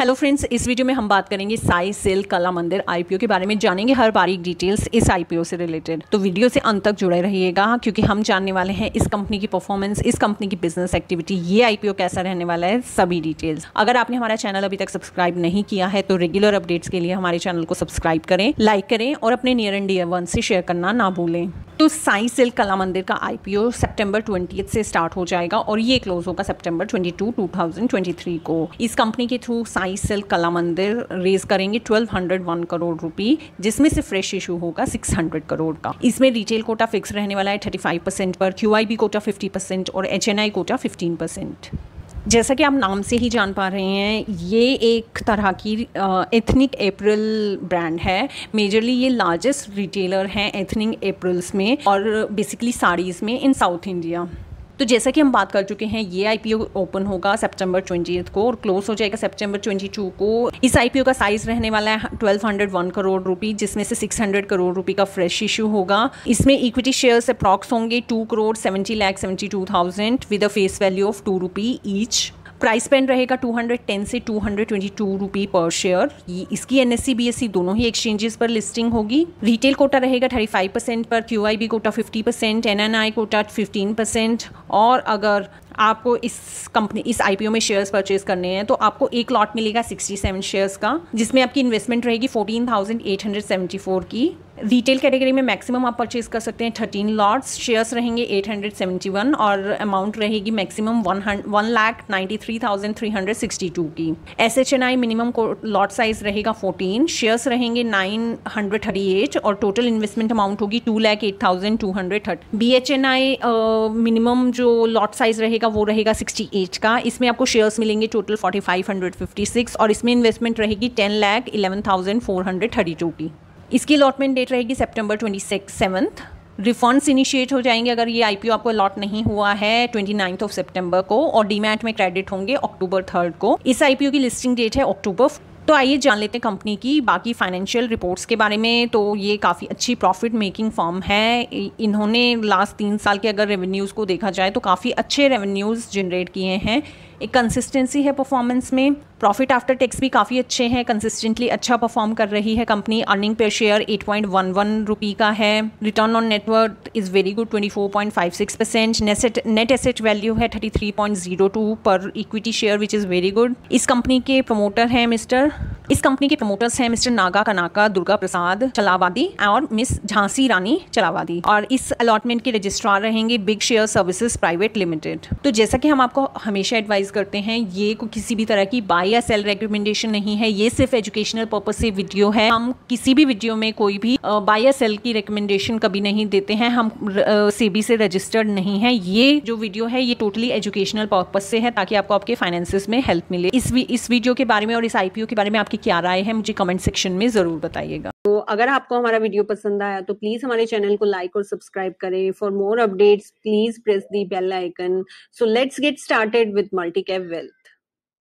Hello friends, इस video में हम बात करेंगे साई सिल्क कला मंदिर आईपीओ के बारे में, जानेंगे हर बारीक डिटेल्स इस आईपीओ से रिलेटेड। तो वीडियो से अंत तक जुड़े रहिएगा क्योंकि हम जानने वाले हैं इस कंपनी की परफॉर्मेंस, इस कंपनी की बिजनेस एक्टिविटी, ये आईपीओ कैसा रहने वाला है, सभी डिटेल्स। अगर आपने हमारा चैनल अभी तक सब्सक्राइब नहीं किया है तो रेगुलर अपडेट्स के लिए हमारे चैनल को सब्सक्राइब करें, लाइक करें और अपने नियर एंड डियर वन से शेयर करना ना भूलें। तो साई सिल्क कला मंदिर का आईपीओ सितंबर 20 से स्टार्ट हो जाएगा और ये क्लोज होगा सितंबर 22, 2023 को। इस कंपनी के थ्रू साई सिल्क कला मंदिर रेज करेंगे 1201 करोड़ रुपए, जिसमें से फ्रेश इशू होगा 600 करोड़ का। इसमें रिटेल कोटा फिक्स रहने वाला है 35% पर, QIB कोटा 50% और HNI कोटा 15%। जैसा कि आप नाम से ही जान पा रहे हैं, ये एक तरह की एथनिक एप्रल ब्रांड है। मेजरली ये लार्जेस्ट रिटेलर हैं एथनिक एप्रल्स में और बेसिकली साड़ीज़ में इन साउथ इंडिया। तो जैसा कि हम बात कर चुके हैं, ये आईपीओ ओपन होगा सितंबर 20 को और क्लोज हो जाएगा सितंबर 22 को। इस आईपीओ का साइज रहने वाला है 1201 करोड़ रुपए, जिसमें से 600 करोड़ रुपए का फ्रेश इशू होगा। इसमें इक्विटी शेयर्स अप्रॉक्स होंगे 2,70,72,000 with a face value of ₹2 each. Price pen रहेगा 210 से 222 रुपये पर शेयर। इसकी NSE BSE दोनों ही एक्सचेंजेस पर लिस्टिंग होगी। रिटेल कोटा रहेगा 35% पर, QIB कोटा 50%, NNI कोटा 15%। और अगर आपको इस IPO में शेयर्स परचेज करने हैं तो आपको एक लॉट मिलेगा 67 शेयर्स का, जिसमें आपकी इन्वेस्टमेंट रहेगी 14,874 की। रिटेल कैटेगरी में मैक्सिमम आप परचेज कर सकते हैं 13 लॉट्स। शेयर्स रहेंगे 871 और अमाउंट रहेगी मैक्सिमम 1,93,362 की। SHNI मिनिमम लॉट साइज रहेगा 14, शेयर्स रहेंगे 938 और टोटल इन्वेस्टमेंट अमाउंट होगी 2,08,230। BHNI मिनिमम जो लॉट साइज रहेगा वो रहेगा 68 का। इसमें आपको शेयर्स मिलेंगे टोटल 4,556 और इसमें इन्वेस्टमेंट रहेगी 10,11,432 की। इसकी अलॉटमेंट डेट रहेगी सितंबर 27। रिफंड्स इनिशिएट हो जाएंगे अगर ये आईपीओ आपको अलॉट नहीं हुआ है 29 सितंबर को और डीमैट में क्रेडिट होंगे अक्टूबर 3 को। इस आईपीओ की लिस्टिंग डेट है अक्टूबर। तो आइए जान लेते हैं कंपनी की बाकी फाइनेंशियल रिपोर्ट्स के बारे में। तो ये काफ़ी अच्छी प्रॉफिट मेकिंग फर्म है। इन्होंने लास्ट 3 साल के अगर रेवेन्यूज़ को देखा जाए तो काफ़ी अच्छे रेवेन्यूज़ जनरेट किए हैं। एक कंसिस्टेंसी है परफॉर्मेंस में। प्रॉफिट आफ्टर टैक्स भी काफ़ी अच्छे हैं, कंसिस्टेंटली अच्छा परफॉर्म कर रही है कंपनी। अर्निंग पर शेयर 8.11 रुपये का है। Return on net worth is very good 24.56%। Net asset value है 33.02 per equity share which is very good. इस कंपनी के प्रमोटर्स हैं मिस्टर नागा कनका दुर्गा प्रसाद चलावादी और मिस झांसी रानी चलावादी। और इस अलॉटमेंट के रजिस्ट्रार रहेंगे big share services private limited. तो जैसा कि हम आपको हमेशा एडवाइस करते हैं, ये किसी भी तरह की बाय या सेल रिकमेंडेशन नहीं है, ये सिर्फ एजुकेशनल पर्पज से वीडियो है। हम किसी भी वीडियो में कोई भी बाय या सेल की रिकमेंडेशन कभी नहीं देते हैं। हम सेबी से रजिस्टर्ड नहीं है। ये जो वीडियो है ये टोटली एजुकेशनल पर्पज से है ताकि आपको आपके फाइनेंसेस में हेल्प मिले। इस वीडियो के बारे में और इस आईपीओ के बारे में आपकी क्या राय है मुझे कमेंट सेक्शन में जरूर बताइएगा। तो अगर आपको हमारा वीडियो पसंद आया तो प्लीज हमारे चैनल को लाइक और सब्सक्राइब करें। For more updates please press the bell icon. So let's get started with multicap wealth.